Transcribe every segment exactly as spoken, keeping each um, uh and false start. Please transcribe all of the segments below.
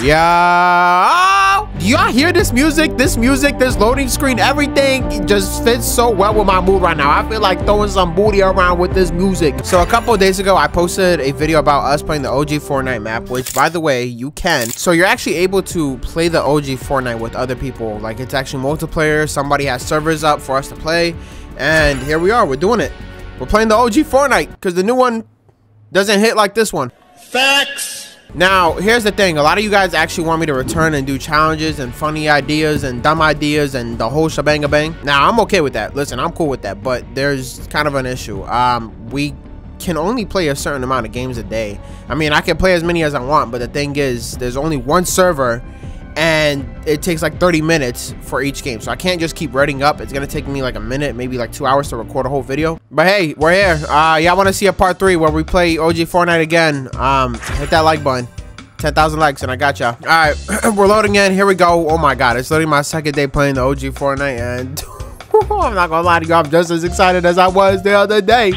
Yeah. Do y'all hear this music? This music, this loading screen, everything, it just fits so well with my mood right now. I feel like throwing some booty around with this music. So a couple of days ago, I posted a video about us playing the O G Fortnite map, which by the way, you can. So you're actually able to play the O G Fortnite with other people. Like it's actually multiplayer. Somebody has servers up for us to play. And here we are, we're doing it. We're playing the O G Fortnite because the new one doesn't hit like this one. Facts. Now, here's the thing. A lot of you guys actually want me to return and do challenges and funny ideas and dumb ideas and the whole shebang-a-bang. Now, I'm okay with that. Listen, I'm cool with that, but there's kind of an issue. Um, we can only play a certain amount of games a day. I mean, I can play as many as I want, but the thing is, there's only one server, and it takes like thirty minutes for each game. So I can't just keep reading up. It's gonna take me like a minute, maybe like two hours to record a whole video. But hey, we're here. Uh, y'all wanna see a part three where we play O G Fortnite again? Um, hit that like button. ten thousand likes and I got y'all. All right, we're loading in, here we go. Oh my God, it's literally my second day playing the O G Fortnite and I'm not gonna lie to you, I'm just as excited as I was the other day.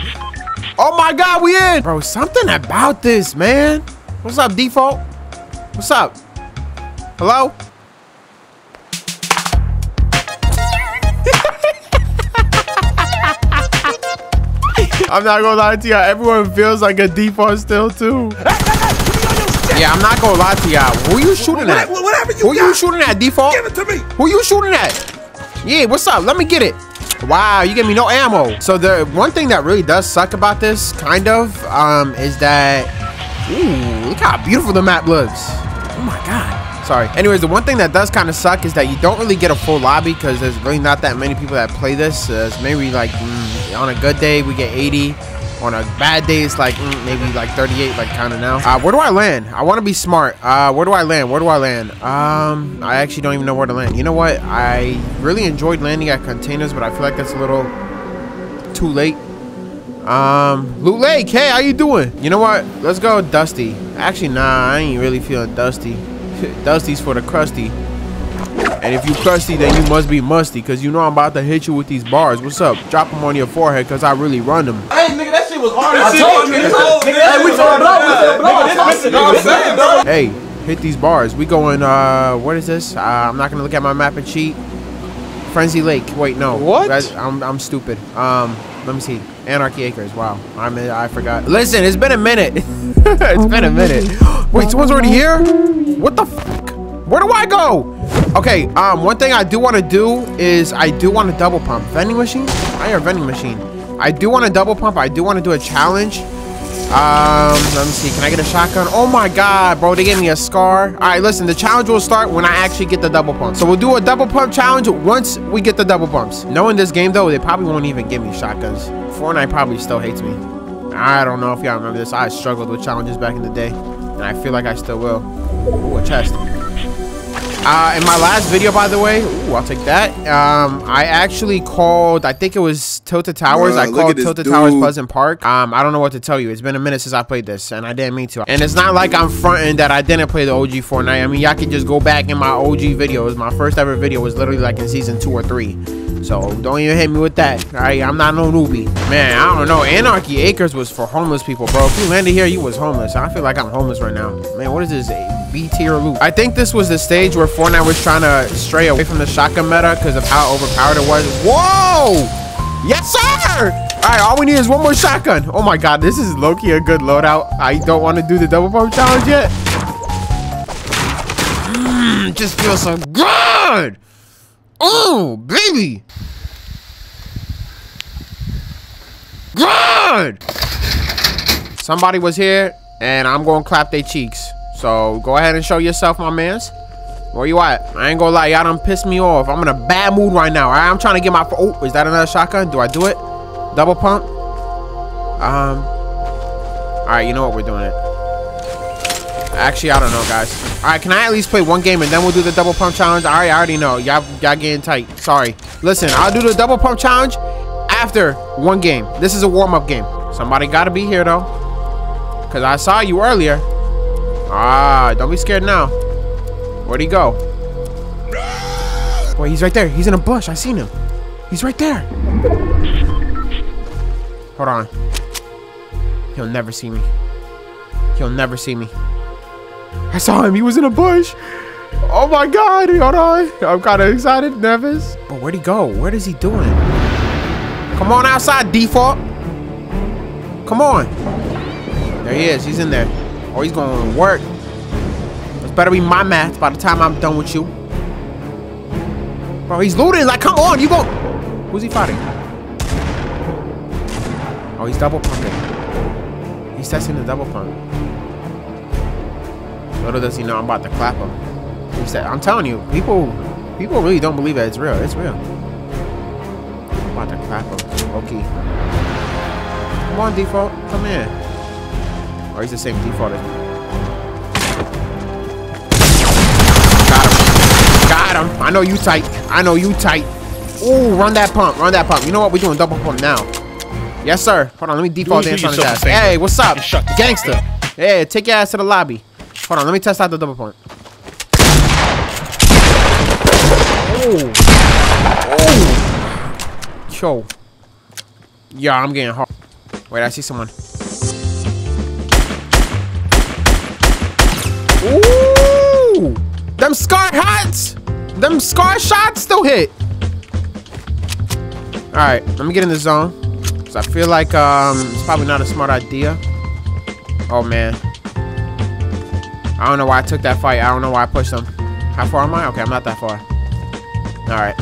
Oh my God, we in. Bro, something about this, man. What's up, Default? What's up? Hello? I'm not gonna lie to y'all, everyone feels like a default still too. Yeah, I'm not gonna lie to y'all. Who you shooting at? What, whatever you Who got. you shooting at, Default? Give it to me. Who you shooting at? Yeah, what's up? Let me get it. Wow, you gave me no ammo. So the one thing that really does suck about this, kind of, um, is that, ooh, look how beautiful the map looks. Oh my God. Sorry. Anyways, the one thing that does kind of suck is that you don't really get a full lobby because there's really not that many people that play this. Uh, it's maybe like mm, on a good day, we get eighty. On a bad day, it's like mm, maybe like thirty-eight, like kind of now. Uh, where do I land? I want to be smart. Uh, where do I land? Where do I land? Um, I actually don't even know where to land. You know what? I really enjoyed landing at containers, but I feel like that's a little too late. Um, Loot Lake, hey, how you doing? You know what? Let's go Dusty. Actually, nah, I ain't really feeling Dusty. Dusty's for the crusty, and if you crusty then you must be musty, because you know I'm about to hit you with these bars. What's up? Drop them on your forehead, because I really run them. Hey nigga, that shit was hard. I told you, nigga. Hey, hit these bars. We going, uh what is this? uh, I'm not gonna look at my map and cheat. Frenzy Lake, wait, no, what? I'm, I'm stupid. Um let me see. Anarchy Acres. Wow, I'm in, I forgot. Listen, it's been a minute. It's been a minute. Wait, someone's already here? What the fuck? Where do I go? Okay, um, one thing I do want to do is I do want to double pump. Vending machine? I hear a vending machine. I do want to double pump. I do want to do a challenge. Um, let me see. Can I get a shotgun? Oh my God, bro. They gave me a scar. All right, listen. The challenge will start when I actually get the double pump. So we'll do a double pump challenge once we get the double pumps. Knowing this game, though, they probably won't even give me shotguns. Fortnite probably still hates me. I don't know if y'all remember this. I struggled with challenges back in the day, and I feel like I still will. Ooh, a chest. Uh, in my last video, by the way, ooh, I'll take that. Um, I actually called, I think it was Tilted Towers. Bruh, I called Tilted Towers Pleasant Park. Um, I don't know what to tell you. It's been a minute since I played this, and I didn't mean to. And it's not like I'm fronting that I didn't play the O G Fortnite. I mean, y'all could just go back in my O G videos. My first ever video was literally like in season two or three. So don't even hit me with that. All right, I'm not no newbie. Man, I don't know. Anarchy Acres was for homeless people, bro. If you landed here, you was homeless. I feel like I'm homeless right now. Man, what is this? B-tier loot. I think this was the stage where Fortnite was trying to stray away from the shotgun meta because of how overpowered it was. Whoa! Yes, sir! All right, all we need is one more shotgun. Oh my God, this is low-key a good loadout. I don't want to do the double pump challenge yet. Mm, just feels so good! Oh, baby! Good! Somebody was here, and I'm going to clap their cheeks. So go ahead and show yourself, my mans. Where you at? I ain't gonna lie, y'all done pissed me off. I'm in a bad mood right now. Alright, I'm trying to get my. Oh, is that another shotgun? Do I do it? Double pump. Um. Alright, you know what, we're doing it. Actually, I don't know, guys. Alright, can I at least play one game and then we'll do the double pump challenge? Alright, I already know. Y'all, y'all getting tight. Sorry. Listen, I'll do the double pump challenge after one game. This is a warm up game. Somebody gotta be here though, cause I saw you earlier. Ah, don't be scared now. Where'd he go? Wait, he's right there. He's in a bush. I seen him. He's right there. Hold on. He'll never see me. He'll never see me. I saw him. He was in a bush. Oh my God. Hold on. I'm kind of excited, nervous. But where'd he go? What is he doing? Come on outside, Default. Come on. There he is. He's in there. Oh, he's going to work. It's better be my math by the time I'm done with you. Bro, he's looting. Like, come on. You go. Who's he fighting? Oh, he's double pumping. He's testing the double pump. Little does he know I'm about to clap him. I'm telling you, people people really don't believe that it's real. It's real. I'm about to clap him. Okay. Come on, Default. Come in. Or oh, he's the same Default as me. Got him. Got him. I know you tight. I know you tight. Ooh, run that pump. Run that pump. You know what? We're doing double pump now. Yes, sir. Hold on. Let me Default dance on his ass. Hey, what's up? Gangster. Hey, take your ass to the lobby. Hold on. Let me test out the double pump. Oh. Oh. Yo. Yeah, I'm getting hard. Wait, I see someone. Ooh! Them scar shots! Them scar shots still hit! Alright, let me get in the zone. Cause I feel like um it's probably not a smart idea. Oh man. I don't know why I took that fight. I don't know why I pushed them. How far am I? Okay, I'm not that far. All right,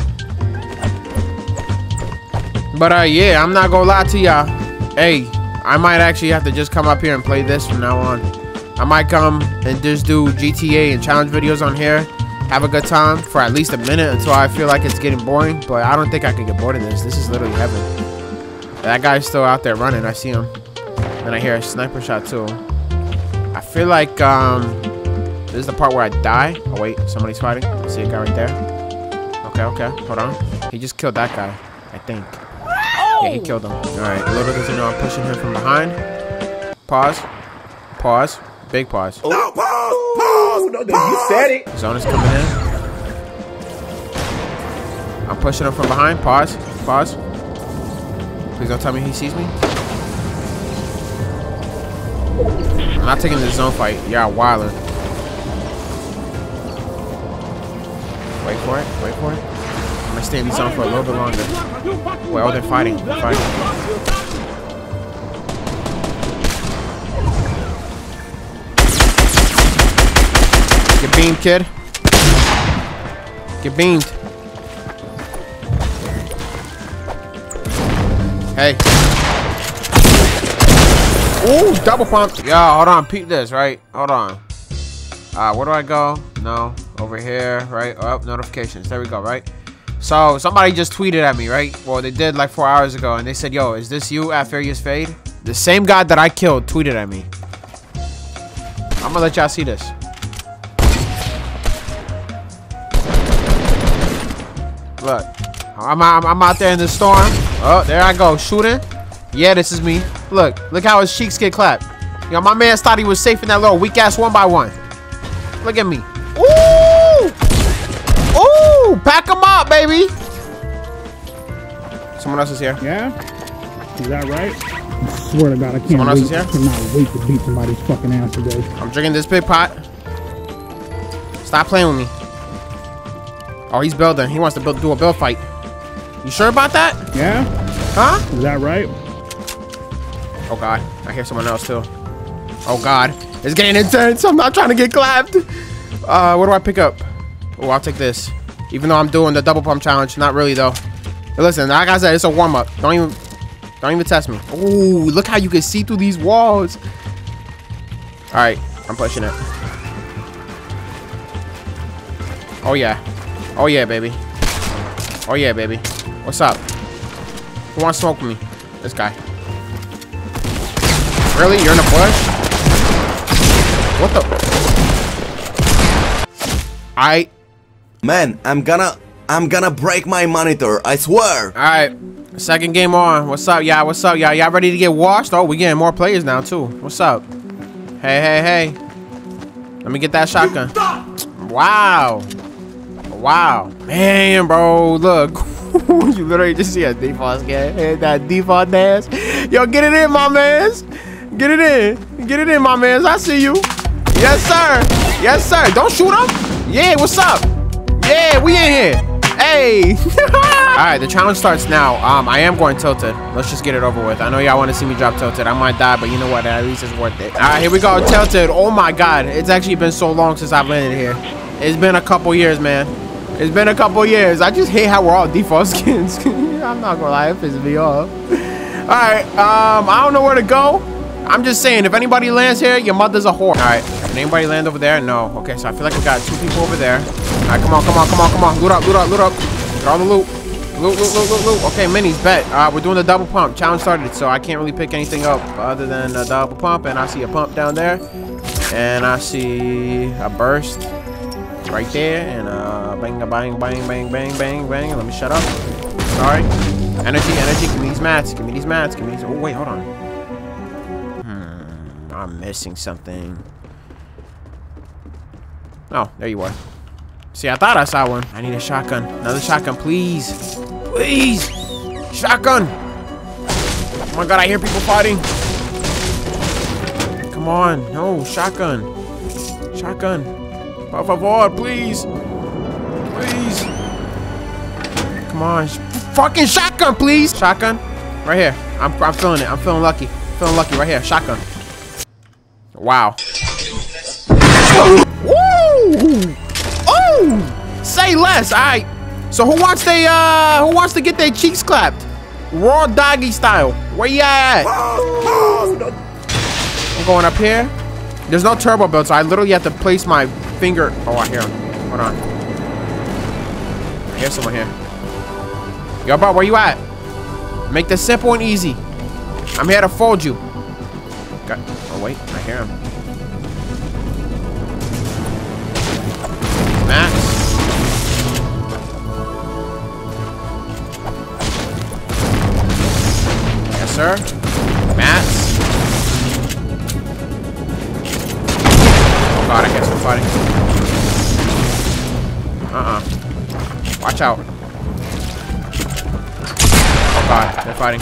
but uh yeah, I'm not gonna lie to y'all. Hey, I might actually have to just come up here and play this from now on. I might come and just do G T A and challenge videos on here, have a good time for at least a minute until I feel like it's getting boring. But I don't think I can get bored of this. This is literally heaven. That guy's still out there running. I see him, and I hear a sniper shot too. I feel like um this is the part where I die. Oh wait, somebody's fighting. I see a guy right there. Okay, okay, hold on. He just killed that guy, I think. Yeah, he killed him. All right, little doesn't know I'm pushing him from behind. Pause. Pause. Big pause. No, pause! Pause! No, you said it! Zone is coming in. I'm pushing him from behind. Pause. Pause. Please don't tell me he sees me. I'm not taking this zone fight. Y'all wildin'. Wait for it, wait for it. I'm gonna stay in this zone for a little bit longer. Wait, oh, they're fighting, they're fighting. Get beamed, kid. Get beamed. Hey. Ooh, double pump. Yo, hold on, peep this, right? Hold on. Uh, where do I go? No. Over here, right? Oh, notifications. There we go, right? So somebody just tweeted at me, right? Well, they did like four hours ago, and they said, "Yo, is this you at FuriousFade?" The same guy that I killed tweeted at me. I'm gonna let y'all see this. Look, I'm, I'm I'm out there in the storm. Oh, there I go shooting. Yeah, this is me. Look, look how his cheeks get clapped. Yo, my man thought he was safe in that little weak ass one by one. Look at me. Ooh! Ooh! Pack them up, baby! Someone else is here. Yeah? Is that right? I swear to God, I can't Someone else wait. Is here? I cannot wait to beat somebody's fucking ass today. I'm drinking this big pot. Stop playing with me. Oh, he's building. He wants to build, do a build fight. You sure about that? Yeah? Huh? Is that right? Oh, God. I hear someone else, too. Oh, God. It's getting intense. I'm not trying to get clapped. Uh, what do I pick up? Oh, I'll take this. Even though I'm doing the double pump challenge, not really though. But listen, like I said, it's a warm up. Don't even, don't even test me. Oh, look how you can see through these walls. All right, I'm pushing it. Oh yeah, oh yeah, baby. Oh yeah, baby. What's up? Who wants to smoke with me? This guy. Really? You're in a bush? What the? I man, I'm gonna I'm gonna break my monitor, I swear. Alright, second game on. What's up, y'all? What's up, y'all? Y'all ready to get washed? Oh, we getting more players now too. What's up? Hey, hey, hey. Let me get that shotgun. Wow. Wow. Man, bro, look. You literally just see a default game. That default dance. Yo, get it in, my mans. Get it in. Get it in, my mans. I see you. Yes, sir. Yes, sir. Don't shoot him. Yeah, what's up? Yeah, we in here. Hey. All right, the challenge starts now. Um, I am going tilted. Let's just get it over with. I know y'all want to see me drop tilted. I might die, but you know what? At least it's worth it. All right, here we go. Tilted. Oh, my God. It's actually been so long since I've landed here. It's been a couple years, man. It's been a couple years. I just hate how we're all default skins. I'm not gonna lie, it pisses me off. All right, um, I don't know where to go. I'm just saying, if anybody lands here, your mother's a whore. All right, can anybody land over there? No. Okay, so I feel like we got two people over there. All right, come on, come on, come on, come on. Loot up, loot up, loot up. Get all the loot. Loot, loot, loot, loot, loot. Okay, minis, bet. All right, we're doing the double pump. Challenge started, so I can't really pick anything up other than a double pump, and I see a pump down there, and I see a burst right there, and uh bang bang bang bang bang bang bang. Let me shut up. Sorry. Energy, energy, give me these mats, give me these mats, give me these. Oh wait, hold on. Hmm, I'm missing something. Oh, there you are. See, I thought I saw one. I need a shotgun. Another shotgun, please. Please! Shotgun! Oh my god, I hear people fighting. Come on, no, shotgun. Shotgun. Por favor, please. Please. Come on. Sh fucking shotgun, please. Shotgun. Right here. I'm, I'm feeling it. I'm feeling lucky. Feeling lucky right here. Shotgun. Wow. Woo! Oh! Say less. All right. So who wants they, uh, who wants to get their cheeks clapped? Raw doggy style. Where you at? I'm going up here. There's no turbo build, so I literally have to place my finger. Oh, I hear him. Hold on. I hear someone here. Yo, bro, where you at? Make this simple and easy. I'm here to fold you. Got oh, wait. I hear him. Matt. Yes, sir. Matt. God, I guess we're fighting. Uh-uh. Watch out. Oh, God. They're fighting.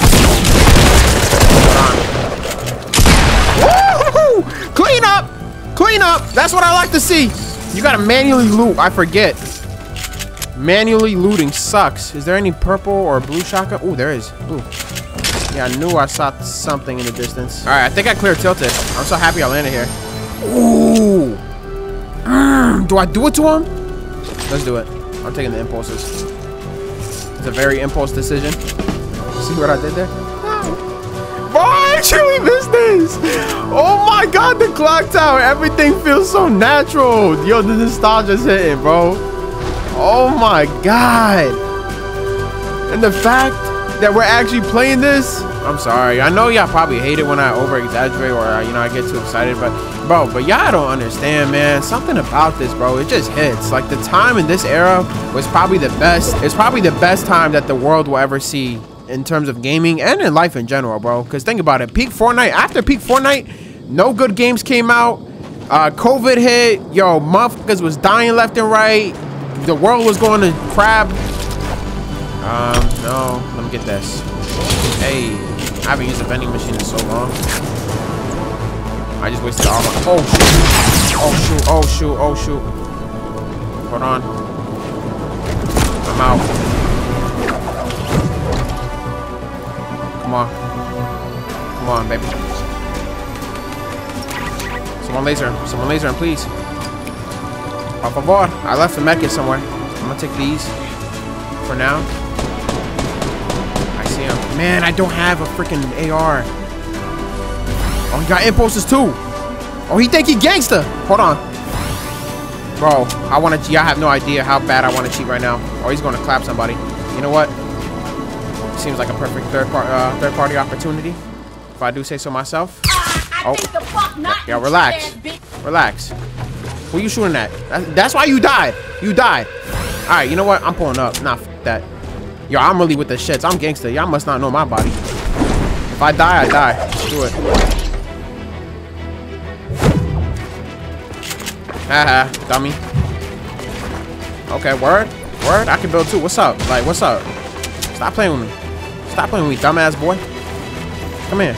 Hold on. Woo-hoo-hoo! Clean up! Clean up! That's what I like to see. You gotta manually loot. I forget. Manually looting sucks. Is there any purple or blue shotgun? Oh, there is. Ooh. Yeah, I knew I saw something in the distance. All right, I think I cleared tilted. I'm so happy I landed here. Ooh. Mm, do I do it to him? Let's do it. I'm taking the impulses. It's a very impulse decision. See what I did there? Boy, I actually missed this. Oh my god, the clock tower. Everything feels so natural. Yo, the nostalgia's hitting, bro. Oh my god. And the fact that we're actually playing this. I'm sorry. I know y'all probably hate it when I over-exaggerate or, you know, I get too excited. But, bro, but y'all don't understand, man. Something about this, bro. It just hits. Like, the time in this era was probably the best. It's probably the best time that the world will ever see in terms of gaming and in life in general, bro. Because think about it. Peak Fortnite. After peak Fortnite, no good games came out. Uh, COVID hit. Yo, motherfuckers was dying left and right. The world was going to crap. Um, no. Let me get this. Hey. I haven't used a vending machine in so long. I just wasted all my... Oh, shoot. Oh, shoot. Oh, shoot. Oh, shoot. Hold on. I'm out. Come on. Come on, baby. Someone laser him. Someone laser him, please. Por favor. I left the mech somewhere. I'm going to take these for now. Man, I don't have a freaking A R. Oh, he got impulses too. Oh, he think he gangster. Hold on. Bro, I want to... Y'all have no idea how bad I want to cheat right now. Oh, he's going to clap somebody. You know what? Seems like a perfect third, par uh, third party opportunity. If I do say so myself. Oh. Yeah, relax. Relax. Who you shooting at? That's why you died. You died. All right, you know what? I'm pulling up. Nah, f that. Yo, I'm really with the shits. I'm gangster. Y'all must not know my body. If I die, I die. Let's do it. Haha, dummy. Okay, word? Word? I can build too. What's up? Like, what's up? Stop playing with me. Stop playing with me, dumbass boy. Come here.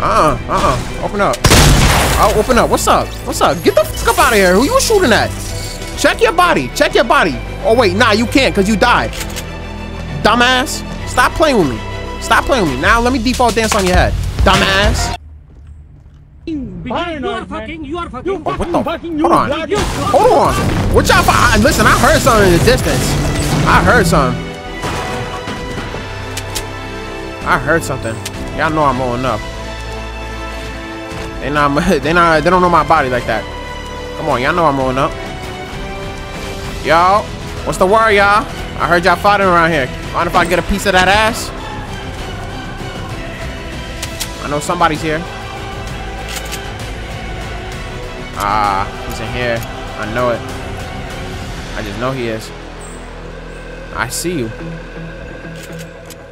Uh-uh. Uh-uh. Open up. I'll open up. What's up? What's up? Get the fuck up out of here. Who you shooting at? Check your body. Check your body. Oh, wait. Nah, you can't because you died. Dumbass. Stop playing with me. Stop playing with me. Now let me default dance on your head. Dumbass. You are fucking, you are fucking, you oh, what the? Fucking, you hold on, blood, you hold on. What y'all? I, listen, I heard something in the distance. I heard something. I heard something. Y'all know I'm on up. They not, they not, they don't know my body like that. Come on, y'all know I'm on up. Y'all, what's the word, y'all? I heard y'all fighting around here. Mind if I get a piece of that ass? I know somebody's here. Ah, he's in here. I know it. I just know he is. I see you.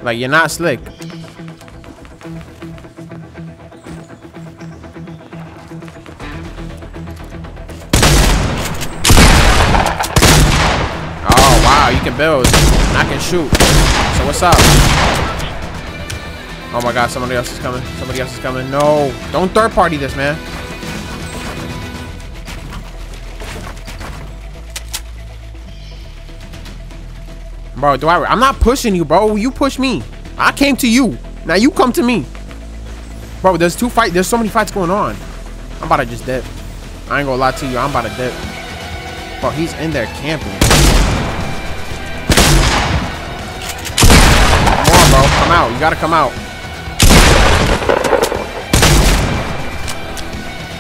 Like, you're not slick. Oh, wow. You can build. I can shoot. So, what's up? Oh, my God. Somebody else is coming. Somebody else is coming. No. Don't third-party this, man. Bro, do I? I'm not pushing you, bro. You push me. I came to you. Now you come to me. Bro, there's two fights. There's so many fights going on. I'm about to just dip. I ain't gonna lie to you. I'm about to dip. Bro, he's in there camping. Come on, bro. Come out. You gotta come out.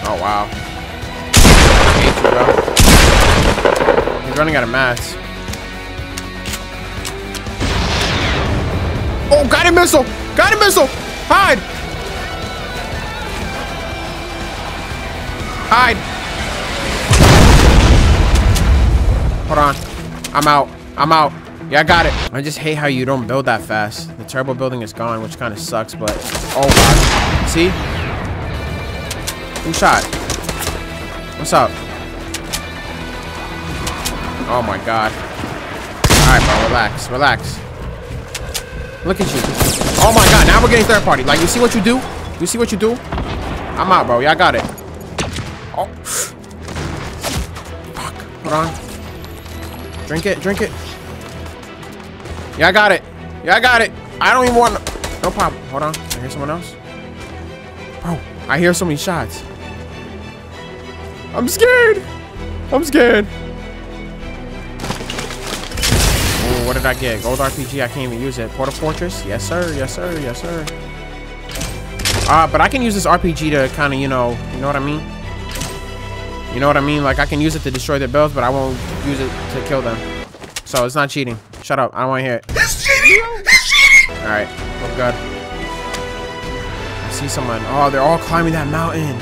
Oh, wow. I hate you, bro. He's running out of mats. Oh, guided missile! Guided missile! Hide! Hide! Hold on. I'm out. I'm out. Yeah, I got it. I just hate how you don't build that fast. The turbo building is gone, which kind of sucks, but... Oh, wow. See? Who shot? What's up? Oh, my God. Alright, bro. Relax. Relax. Look at you. Oh my God, now we're getting third party. Like, you see what you do? You see what you do? I'm out, bro. Y'all got it. Oh. Fuck. Hold on. Drink it. Drink it. Y'all got it. Y'all got it. I don't even want... No problem. Hold on. I hear someone else. Bro, I hear so many shots. I'm scared. I'm scared. What did I get? Gold R P G. I can't even use it. Port of Fortress. Yes, sir. Yes, sir. Yes, sir. Uh, but I can use this R P G to kind of, you know, you know what I mean? You know what I mean? Like, I can use it to destroy their builds, but I won't use it to kill them. So, it's not cheating. Shut up. I don't want to hear it. It's cheating! It's cheating! Alright. Oh, God. I see someone. Oh, they're all climbing that mountain.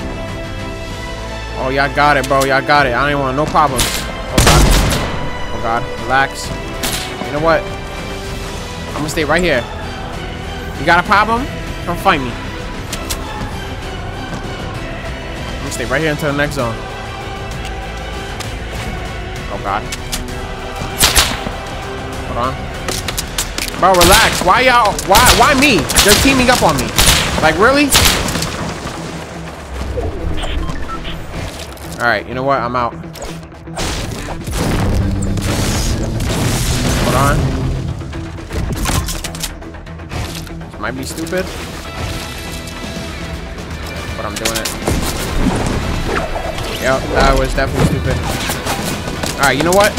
Oh, y'all got it, bro. Y'all got it. I don't want no problems. Oh, God. Oh, God. Relax. You know what? I'm gonna stay right here. You got a problem? Come find me. I'm gonna stay right here until the next zone. Oh, God. Hold on. Bro, relax. Why y'all? Why? Why me? They're teaming up on me. Like, really? Alright, you know what? I'm out. On. This might be stupid, but I'm doing it. Yep, that was definitely stupid. Alright, you know what?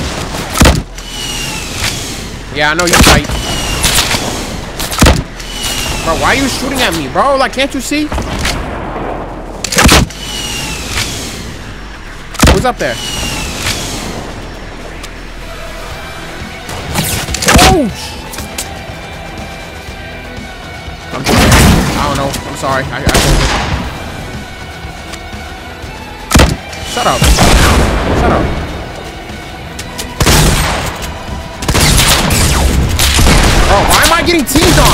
Yeah, I know you fight. Bro, why are you shooting at me, bro? Like, can't you see? Who's up there? I'm I don't know. I'm sorry. I, I Shut up. Shut up. Bro, why am I getting teased on?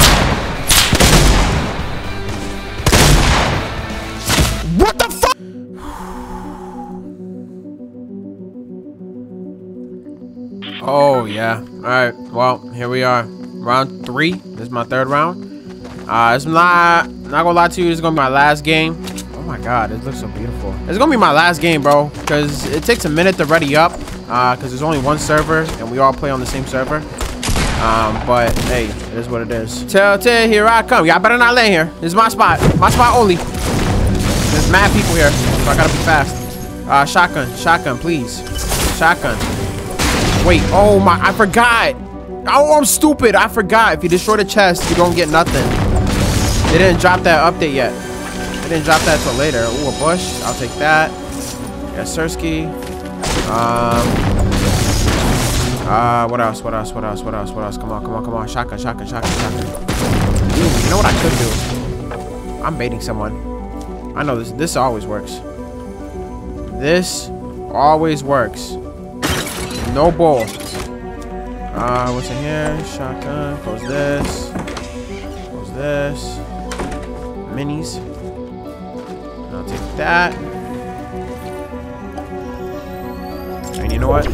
What the fuck? Oh, yeah. Alright, well, here we are. Round three. This is my third round. Uh, it's not, not gonna lie to you, this is gonna be my last game. Oh my god, it looks so beautiful. It's gonna be my last game, bro, because it takes a minute to ready up, uh because there's only one server and we all play on the same server. Um but hey, it is what it is. Telltale, here I come. Y'all better not land here. This is my spot, my spot only. There's mad people here, so I gotta be fast. Uh shotgun, shotgun, please, shotgun. Wait, oh my, I forgot. Oh, I'm stupid, I forgot. If you destroy the chest, you don't get nothing. They didn't drop that update yet. They didn't drop that till later. Ooh, a bush, I'll take that. Yeah, Sersky. Um Uh what else? What else? What else? What else? What else? Come on, come on, come on. Shotgun, shotgun, shotgun, shotgun. Ooh, you know what I could do? I'm baiting someone. I know this this always works. This always works. No bull. Uh what's in here? Shotgun. Close this. Close this. Minis. And I'll take that. And you know what?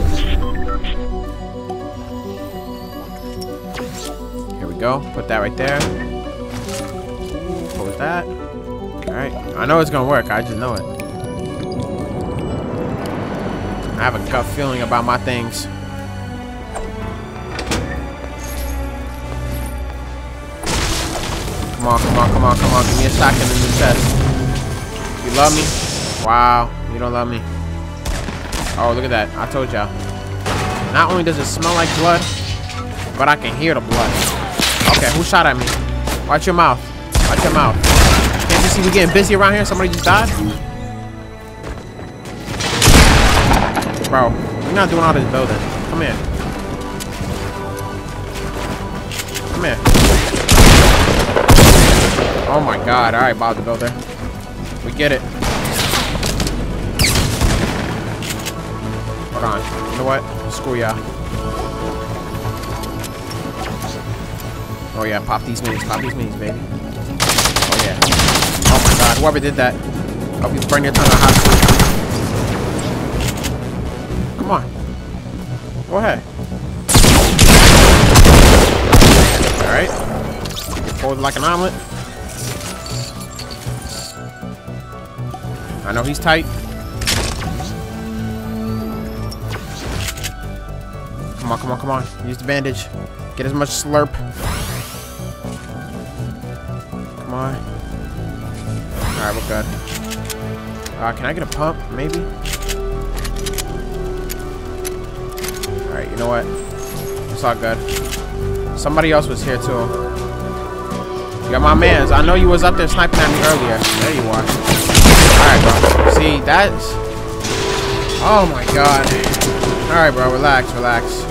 Here we go. Put that right there. Close that. Alright. I know it's gonna work. I just know it. I have a gut feeling about my things. Come on, come on, come on, come on. Give me a shotgun in the chest. You love me? Wow, you don't love me. Oh, look at that. I told y'all. Not only does it smell like blood, but I can hear the blood. Okay, who shot at me? Watch your mouth. Watch your mouth. Can't you see we getting busy around here? Somebody just died? Bro, we're not doing all this building. Come here. Come here. Oh my god. Alright, Bob the Builder. We get it. Hold on. You know what? Screw y'all. Oh yeah, pop these minis. Pop these minis, baby. Oh yeah. Oh my god. Whoever did that. I hope you burn your tongue on hot. Come on. Go ahead. Alright. Fold like an omelet. I know he's tight. Come on, come on, come on. Use the bandage. Get as much slurp. Come on. Alright, we're good. Uh, can I get a pump? Maybe? Alright, you know what? It's all good. Somebody else was here too. You got my mans. I know you was up there sniping at me earlier. There you are. Alright, bro. See, that's... Oh my god. Alright, bro. Relax, relax.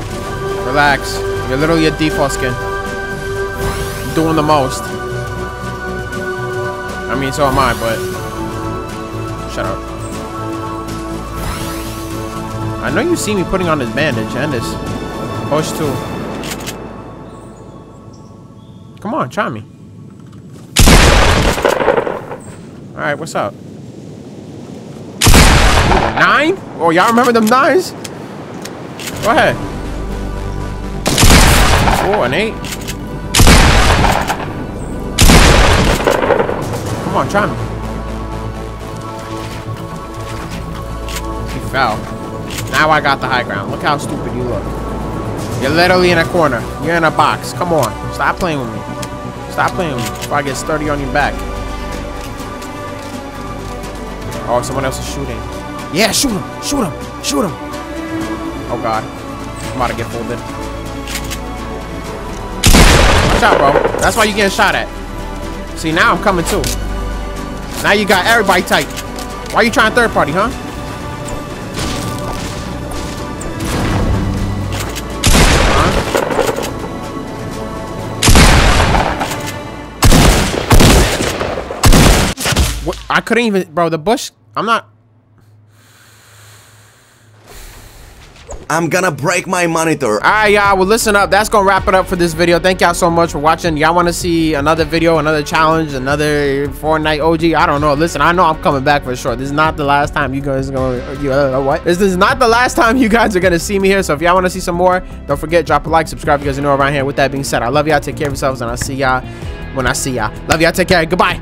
Relax. You're literally a default skin. I'm doing the most. I mean, so am I, but... Shut up. I know you see me putting on this bandage and this push too. Come on, try me. Alright, what's up? Nine? Oh, y'all remember them nines? Go ahead. Oh, an eight. Come on, try me. He fell. Now I got the high ground. Look how stupid you look. You're literally in a corner. You're in a box. Come on. Stop playing with me. Stop playing with me before I get sturdy on your back. Oh, someone else is shooting. Yeah, shoot him. Shoot him. Shoot him. Oh, God. I'm about to get folded. Watch out, bro. That's why you're getting shot at. See, now I'm coming, too. Now you got everybody tight. Why you trying third party, huh? I couldn't even, bro, the bush, I'm not. I'm gonna break my monitor. All right, y'all, well, listen up. That's gonna wrap it up for this video. Thank y'all so much for watching. Y'all wanna see another video, another challenge, another Fortnite O G? I don't know. Listen, I know I'm coming back for sure. This is not the last time you guys are gonna, you, uh, what? This is not the last time you guys are gonna see me here. So if y'all wanna see some more, don't forget, drop a like, subscribe if you guys are new around here. With that being said, I love y'all. Take care of yourselves, and I'll see y'all when I see y'all. Love y'all. Take care. Goodbye.